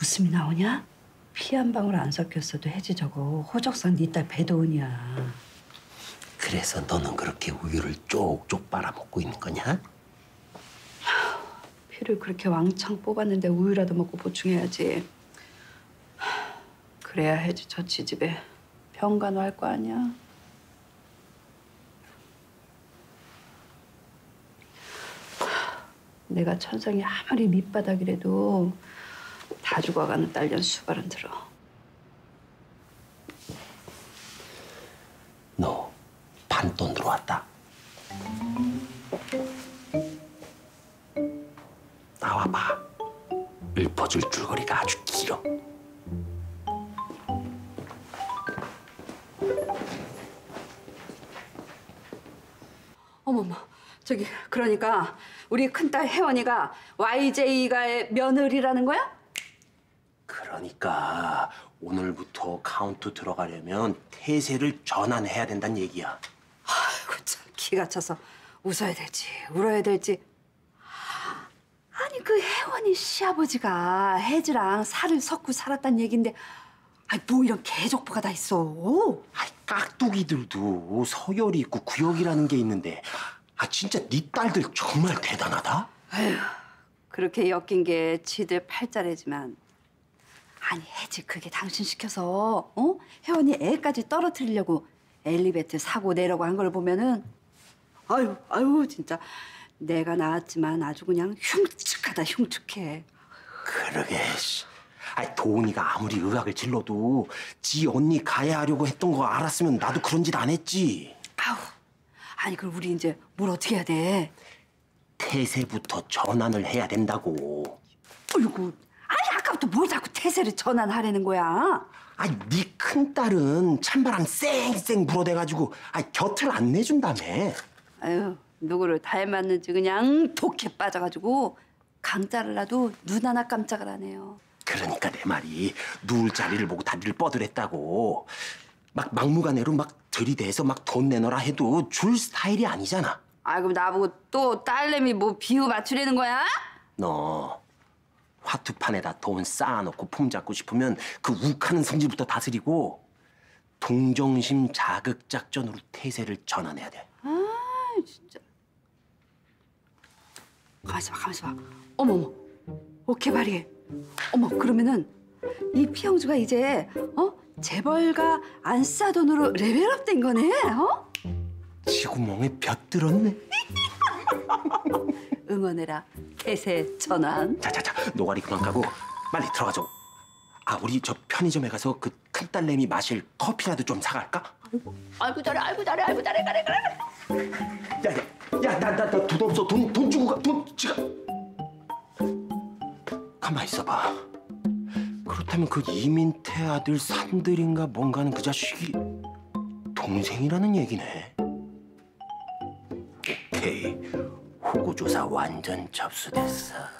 웃음이 나오냐? 피 한 방울 안 섞였어도 해지 저거 호적상 네 딸 배도은이야. 그래서 너는 그렇게 우유를 쪽쪽 빨아먹고 있는 거냐? 피를 그렇게 왕창 뽑았는데 우유라도 먹고 보충해야지. 그래야 해지 저 지집에 병간호 할 거 아니야. 내가 천상이 아무리 밑바닥이라도 다 죽어가는 딸년 수발은 들어. 너 반돈 들어왔다. 나와봐. 읊어줄 줄거리가 아주 길어. 어머머, 저기 그러니까 우리 큰딸 혜원이가 YJ가의 며느리라는 거야? 그러니까 오늘부터 카운트 들어가려면 태세를 전환해야 된다는 얘기야. 아이고 참 기가 차서 웃어야 될지 울어야 될지. 아니 그 혜원이 시아버지가 혜지랑 살을 섞고 살았단 얘긴데 아이 뭐 이런 개족보가 다 있어. 아이 깍두기들도 서열이 있고 구역이라는 게 있는데 아 진짜 네 딸들 정말 대단하다. 에휴 그렇게 엮인 게 지들 팔자래지만 아니 혜지 그게 당신 시켜서 어? 혜원이 애까지 떨어뜨리려고 엘리베이터 사고 내려고 한 걸 보면은 아유 아유 진짜 내가 낳았지만 아주 그냥 흉측하다 흉측해. 그러게. 아이 도은이가 아무리 의학을 질러도 지 언니 가해하려고 했던 거 알았으면 나도 그런 짓 안 했지. 아우 아니 그럼 우리 이제 뭘 어떻게 해야 돼? 태세부터 전환을 해야 된다고. 어이구 아니 아까부터 뭘 자꾸 태세를 전환하려는 거야? 아니 네 큰딸은 찬바람 쌩쌩 불어대가지고 아이 곁을 안 내준다며. 아유 누구를 닮았는지 그냥 독해 빠져가지고 강자를라도 눈 하나 깜짝을 안 해요. 그러니까 내 말이 누울 자리를 보고 다리를 뻗으랬다고. 막 막무가내로 막 들이대서 막 돈 내놔라 해도 줄 스타일이 아니잖아. 아 그럼 나보고 또 딸내미 뭐 비유 맞추려는 거야? 너 화투판에다 돈 쌓아놓고 폼잡고 싶으면 그 욱하는 성질부터 다스리고 동정심 자극 작전으로 태세를 전환해야 돼. 아 진짜. 가만있어 봐 가만있어 봐. 어머머 오케바리. 어머 그러면은 이 피영주가 이제 어 재벌과 안싸돈으로 레벨업된 거네. 어? 지구멍에 벼들었네. 응원해라 태세 전환. 자자자 노가리 그만 까고 빨리 들어가죠. 아 우리 저 편의점에 가서 그 큰딸내미 마실 커피라도 좀 사갈까? 아이고 잘해 아이고 잘해 아이고 잘해 잘해 잘해. 야야 나 돈 없어. 돈 주고 가. 돈 지금. 가만 있어봐. 그렇다면 그 이민태 아들 산들인가 뭔가는 그 자식이 동생이라는 얘기네. 오케이. 호구조사 완전 접수됐어.